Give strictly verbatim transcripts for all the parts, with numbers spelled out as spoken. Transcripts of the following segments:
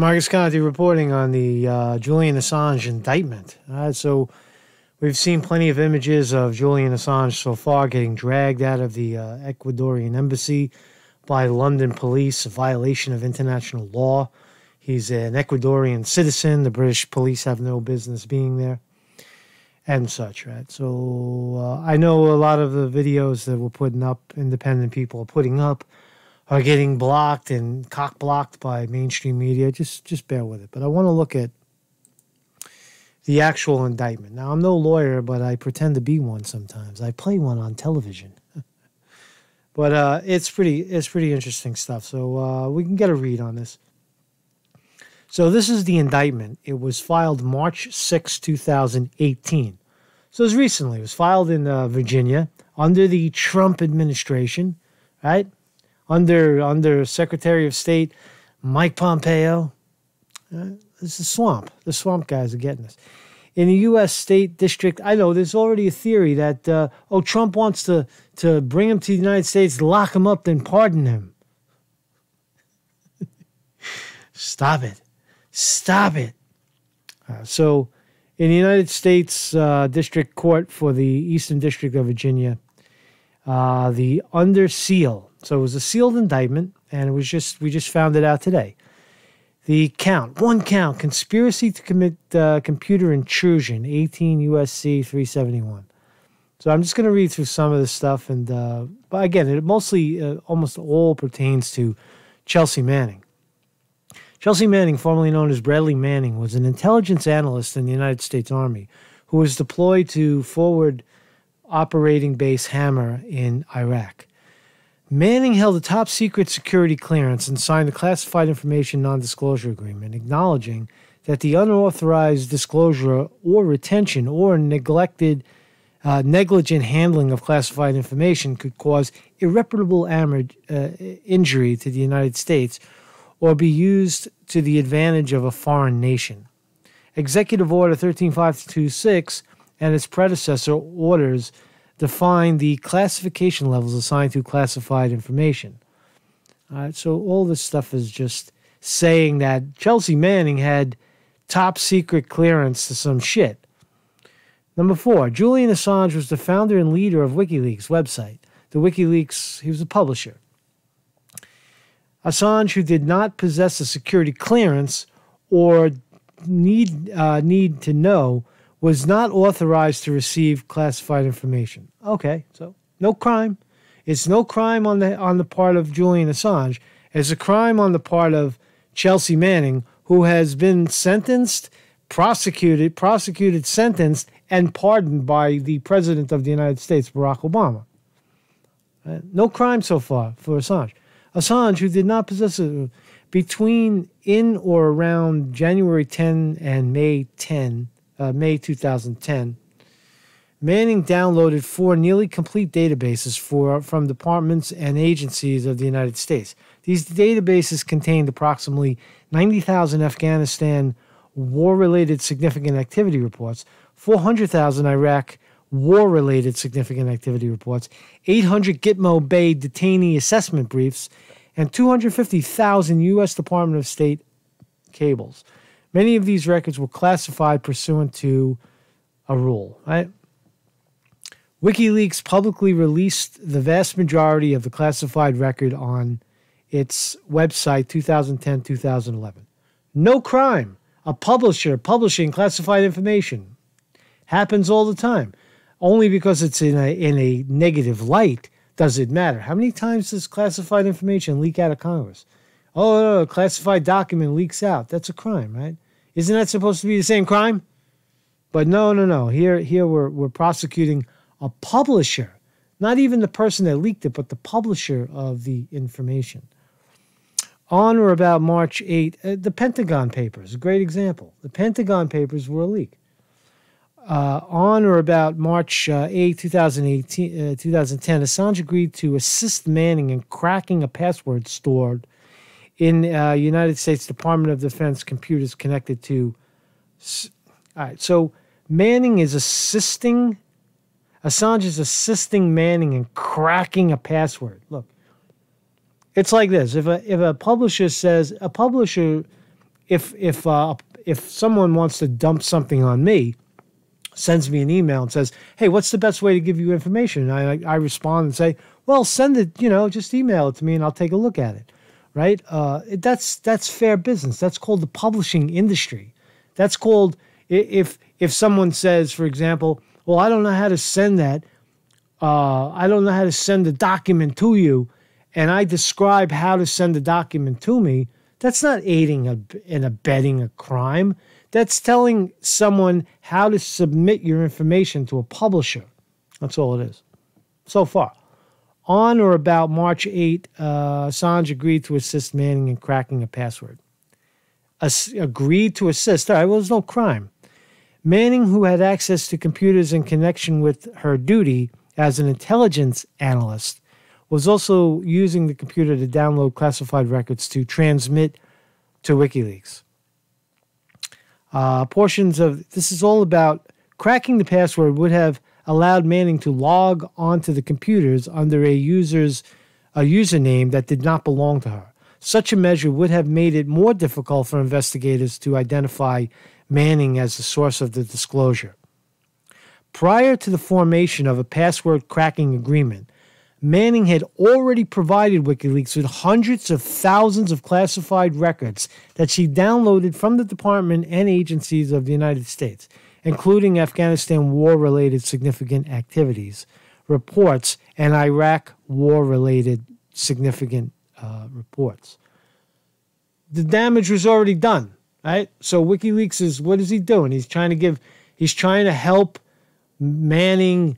Marcus Conti reporting on the uh, Julian Assange indictment. All right, so we've seen plenty of images of Julian Assange so far getting dragged out of the uh, Ecuadorian embassy by London police, a violation of international law. He's an Ecuadorian citizen. The British police have no business being there and such, right? So uh, I know a lot of the videos that we're putting up, independent people are putting up, are getting blocked and cock-blocked by mainstream media. Just just bear with it. But I want to look at the actual indictment. Now, I'm no lawyer, but I pretend to be one sometimes. I play one on television. But uh, it's pretty it's pretty interesting stuff. So uh, we can get a read on this. So this is the indictment. It was filed March sixth, two thousand eighteen. So it was recently. It was filed in uh, Virginia under the Trump administration, right? Under under Secretary of State Mike Pompeo. Uh, this is swamp. The swamp guys are getting this. In the U S State District, I know there's already a theory that, uh, oh, Trump wants to, to bring him to the United States, lock him up, then pardon him. Stop it. Stop it. Uh, so in the United States uh, District Court for the Eastern District of Virginia, uh, the under seal. So it was a sealed indictment, and it was just we just found it out today. The count, one count, conspiracy to commit uh, computer intrusion, eighteen U S C three seventy-one. So I'm just going to read through some of this stuff, and uh, but again, it mostly, uh, almost all pertains to Chelsea Manning. Chelsea Manning, formerly known as Bradley Manning, was an intelligence analyst in the United States Army who was deployed to forward operating base Hammer in Iraq. Manning held a top-secret security clearance and signed a classified information non-disclosure agreement, acknowledging that the unauthorized disclosure or retention or neglected, uh, negligent handling of classified information could cause irreparable uh, injury to the United States or be used to the advantage of a foreign nation. Executive Order thirteen five twenty-six and its predecessor orders define the classification levels assigned to classified information. All right, so all this stuff is just saying that Chelsea Manning had top secret clearance to some shit. Number four, Julian Assange was the founder and leader of WikiLeaks website. The WikiLeaks, he was a publisher. Assange, who did not possess a security clearance or need, uh, need to know, was not authorized to receive classified information. Okay, so no crime. It's no crime on the on the part of Julian Assange. It's a crime on the part of Chelsea Manning, who has been sentenced, prosecuted, prosecuted, sentenced, and pardoned by the President of the United States, Barack Obama. Uh, no crime so far for Assange. Assange, who did not possess a... Between in or around January tenth and May tenth, Uh, May two thousand ten, Manning downloaded four nearly complete databases for, from departments and agencies of the United States. These databases contained approximately ninety thousand Afghanistan war-related significant activity reports, four hundred thousand Iraq war-related significant activity reports, eight hundred Gitmo Bay detainee assessment briefs, and two hundred fifty thousand U S Department of State cables. Many of these records were classified pursuant to a rule, right? WikiLeaks publicly released the vast majority of the classified record on its website two thousand ten to two thousand eleven. No crime. A publisher publishing classified information happens all the time. Only because it's in a, in a negative light does it matter. How many times does classified information leak out of Congress? Oh, no, no, a classified document leaks out. That's a crime, right? Isn't that supposed to be the same crime? But no, no, no. Here, here we're, we're prosecuting a publisher, not even the person that leaked it, but the publisher of the information. On or about March eighth, uh, the Pentagon Papers, a great example. The Pentagon Papers were a leak. Uh, on or about March eighth, two thousand ten, Assange agreed to assist Manning in cracking a password stored in uh, United States Department of Defense computers connected to... All right, so Manning is assisting... Assange is assisting Manning in cracking a password. Look, it's like this. If a, if a publisher says... A publisher if if uh, if someone wants to dump something on me, sends me an email and says, "Hey, what's the best way to give you information?" And I I respond and say, "Well, send it. You know, just email it to me, and I'll take a look at it." Right? Uh, that's that's fair business. That's called the publishing industry. That's called if if someone says, for example, "Well, I don't know how to send that. Uh, I don't know how to send a document to you," and I describe how to send the document to me, that's not aiding a, and abetting a crime. That's telling someone how to submit your information to a publisher. That's all it is. So far. On or about March eighth, uh, Assange agreed to assist Manning in cracking a password. As agreed to assist. All right, well, there's no crime. Manning, who had access to computers in connection with her duty as an intelligence analyst, was also using the computer to download classified records to transmit to WikiLeaks. Uh, portions of this is all about cracking the password would have allowed Manning to log onto the computers under a user's a username that did not belong to her. Such a measure would have made it more difficult for investigators to identify Manning as the source of the disclosure. Prior to the formation of a password cracking agreement, Manning had already provided WikiLeaks with hundreds of thousands of classified records that she downloaded from the department and agencies of the United States, including Afghanistan war-related significant activities, reports, and Iraq war-related significant uh, reports. The damage was already done, right? So WikiLeaks is, what is he doing? He's trying to give, he's trying to help Manning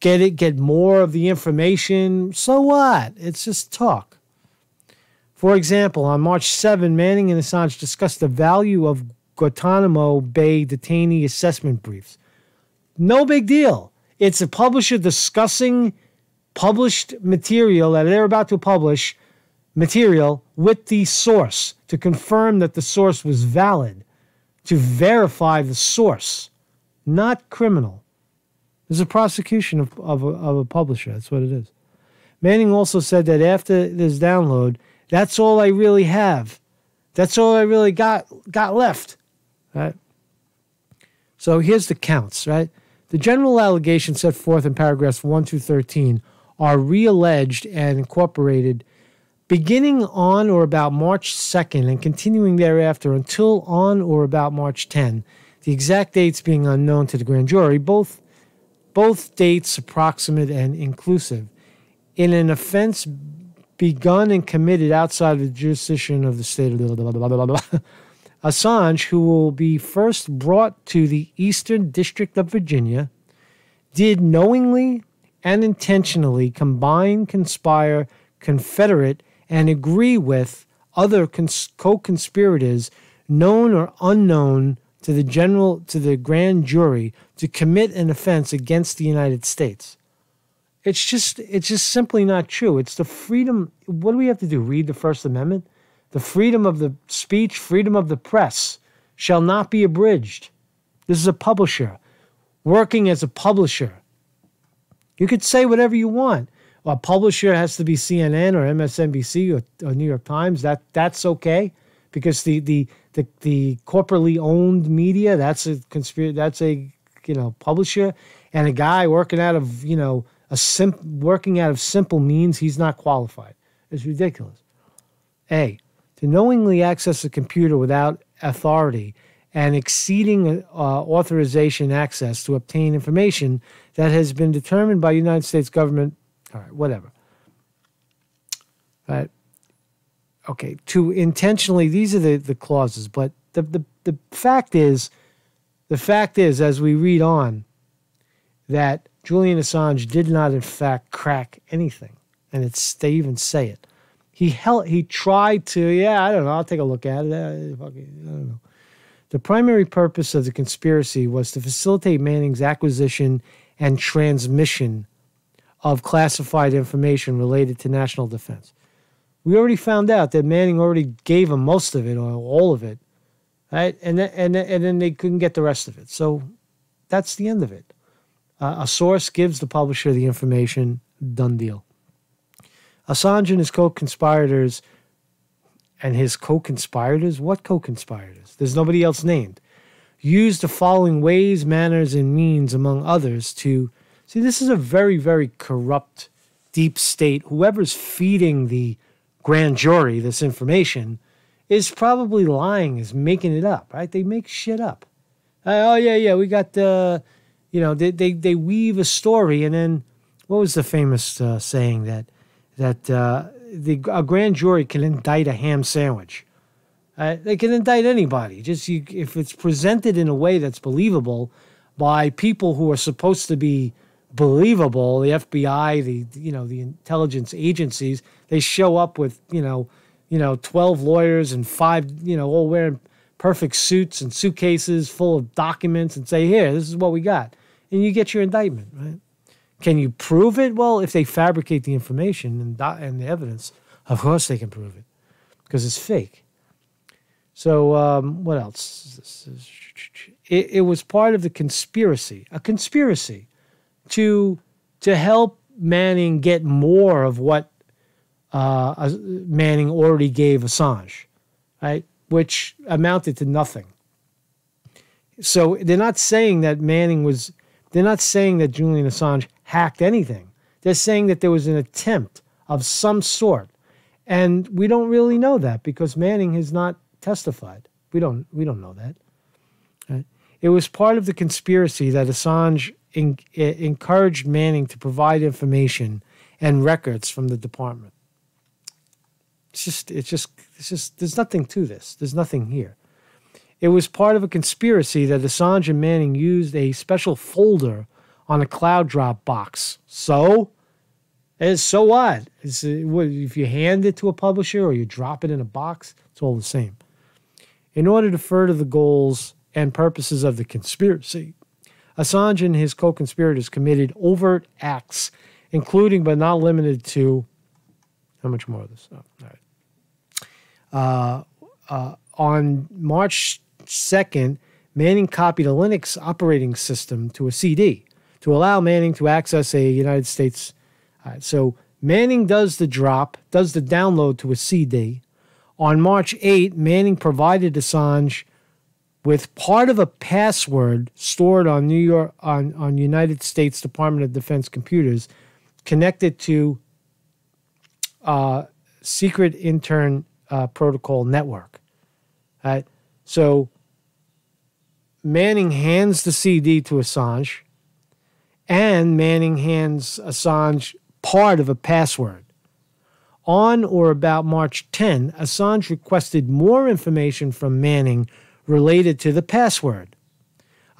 get it, get more of the information. So what? It's just talk. For example, on March seventh, Manning and Assange discussed the value of Guantanamo Bay detainee assessment briefs. No big deal. It's a publisher discussing published material that they're about to publish, material with the source to confirm that the source was valid, to verify the source, not criminal. There's a prosecution of, of, a, of a publisher. That's what it is. Manning also said that after this download, that's all I really have. That's all I really got, got left. Right? So here's the counts, right? The general allegations set forth in paragraphs one through thirteen are re-alleged and incorporated beginning on or about March second and continuing thereafter until on or about March tenth, the exact dates being unknown to the grand jury, both Both dates approximate and inclusive, in an offense begun and committed outside of the jurisdiction of the state of blah, blah, blah, blah, blah. Assange, who will be first brought to the Eastern District of Virginia, did knowingly and intentionally combine, conspire, confederate, and agree with other co-conspirators known or unknown to the general, to the grand jury, to commit an offense against the United States. It's just, it's just simply not true. It's the freedom. What do we have to do? Read the First Amendment? The freedom of the speech, freedom of the press shall not be abridged. This is a publisher working as a publisher. You could say whatever you want. A publisher has to be C N N or M S N B C or, or New York Times. That that's okay. Because the the the, the corporately owned media, that's a conspiracy, that's a you know publisher, and a guy working out of you know a simp working out of simple means, he's not qualified. It's ridiculous. A, to knowingly access a computer without authority and exceeding uh, authorization access to obtain information that has been determined by United States government. All right, whatever. All right. Okay, to intentionally, these are the, the clauses, but the, the, the fact is, the fact is, as we read on, that Julian Assange did not, in fact, crack anything. And it's, they even say it. He held, he tried to, yeah, I don't know, I'll take a look at it. I don't know. The primary purpose of the conspiracy was to facilitate Manning's acquisition and transmission of classified information related to national defense. We already found out that Manning already gave him most of it or all of it, right? And th and th and then they couldn't get the rest of it. So that's the end of it. Uh, a source gives the publisher the information. Done deal. Assange and his co-conspirators and his co-conspirators, what co-conspirators? There's nobody else named. Use the following ways, manners, and means, among others, to... See, this is a very, very corrupt, deep state. Whoever's feeding the grand jury this information is probably lying, is making it up, right? They make shit up. Uh, oh, yeah, yeah, we got the... Uh, you know, they, they, they weave a story, and then... What was the famous uh, saying that... that uh, the, a grand jury can indict a ham sandwich? Uh, they can indict anybody. Just you, if it's presented in a way that's believable by people who are supposed to be believable, the F B I, the you know the intelligence agencies, they show up with you know you know twelve lawyers and five you know all wearing perfect suits and suitcases full of documents and say, here, this is what we got, and you get your indictment, right? Can you prove it? Well, if they fabricate the information and, and the evidence, of course they can prove it because it's fake. So um, what else? It, it was part of the conspiracy, a conspiracy to, to help Manning get more of what uh, Manning already gave Assange, right? Which amounted to nothing. So they're not saying that Manning was... They're not saying that Julian Assange hacked anything. They're saying that there was an attempt of some sort. And we don't really know that because Manning has not testified. We don't, we don't know that. Right? It was part of the conspiracy that Assange in, uh, encouraged Manning to provide information and records from the department. It's just, it's just, it's just, there's nothing to this. There's nothing here. It was part of a conspiracy that Assange and Manning used a special folder on a cloud drop box. So, it's so what? It's, if you hand it to a publisher or you drop it in a box, it's all the same. In order to further the goals and purposes of the conspiracy, Assange and his co-conspirators committed overt acts, including but not limited to... How much more of this? Oh, all right. Uh, uh, on March second, Manning copied a Linux operating system to a C D to allow Manning to access a United States... All right, so Manning does the drop, does the download to a C D. On March eighth, Manning provided Assange with part of a password stored on New York on, on United States Department of Defense computers connected to uh, Secret Intern uh, Protocol Network. All right, so... Manning hands the C D to Assange, and Manning hands Assange part of a password. On or about March tenth, Assange requested more information from Manning related to the password.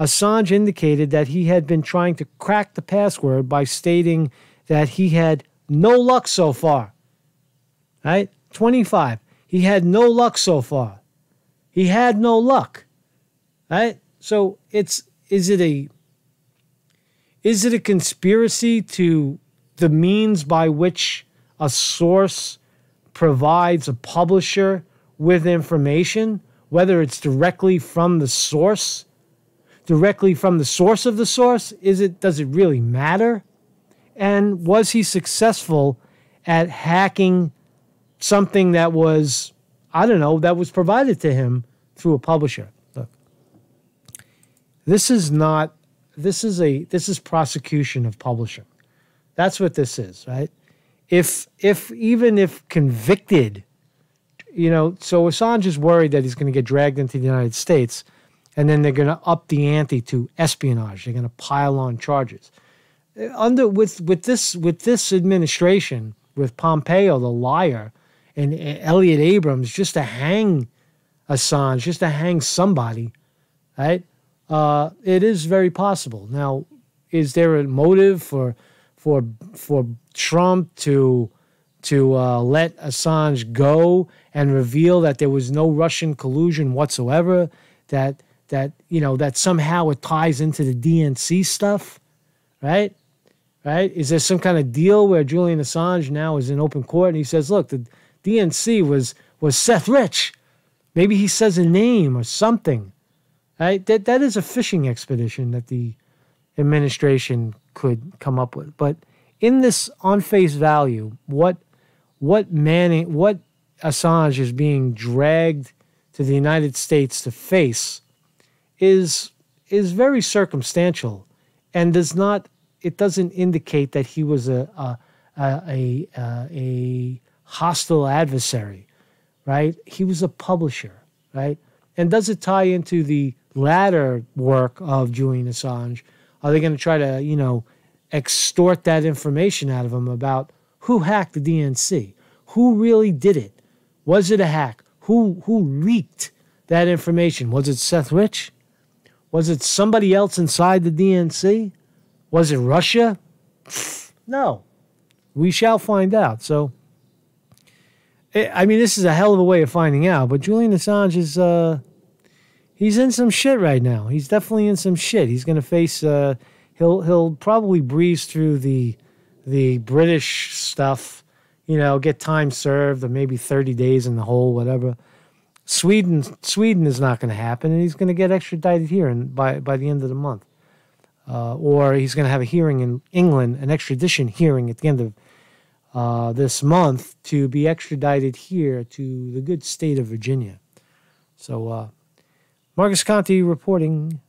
Assange indicated that he had been trying to crack the password by stating that he had no luck so far. All right? twenty-five. He had no luck so far. He had no luck. All right? So it's is it a is it a conspiracy to the means by which a source provides a publisher with information, whether it's directly from the source, directly from the source of the source? Is it does it really matter? And was he successful at hacking something that was, I don't know, that was provided to him through a publisher? This is not, this is a, this is prosecution of publishing. That's what this is, right? If, if, even if convicted, you know, so Assange is worried that he's going to get dragged into the United States and then they're going to up the ante to espionage. They're going to pile on charges. Under, with, with this, with this administration, with Pompeo, the liar, and Elliott Abrams, just to hang Assange, just to hang somebody, right? Uh, it is very possible. Now, is there a motive for for for Trump to to uh, let Assange go and reveal that there was no Russian collusion whatsoever? That that you know that somehow it ties into the D N C stuff, right? Right? Is there some kind of deal where Julian Assange now is in open court and he says, "Look, the D N C was was Seth Rich." Maybe he says a name or something. Right? That, that is a fishing expedition that the administration could come up with. But in this on face value, what what Manning, what Assange is being dragged to the United States to face is is very circumstantial, and does not it doesn't indicate that he was a a a, a, a hostile adversary, right? He was a publisher, right? And does it tie into the latter work of Julian Assange? Are they going to try to, you know, extort that information out of him about who hacked the D N C? Who really did it? Was it a hack? Who who leaked that information? Was it Seth Rich? Was it somebody else inside the D N C? Was it Russia? No. We shall find out. So, I mean, this is a hell of a way of finding out, but Julian Assange is, uh, he's in some shit right now. He's definitely in some shit. He's going to face, uh, he'll, he'll probably breeze through the, the British stuff, you know, get time served or maybe thirty days in the hole, whatever. Sweden, Sweden is not going to happen, and he's going to get extradited here in, by, by the end of the month. Uh, or he's going to have a hearing in England, an extradition hearing at the end of uh, this month to be extradited here to the good state of Virginia. So, uh, Marcus Conti reporting.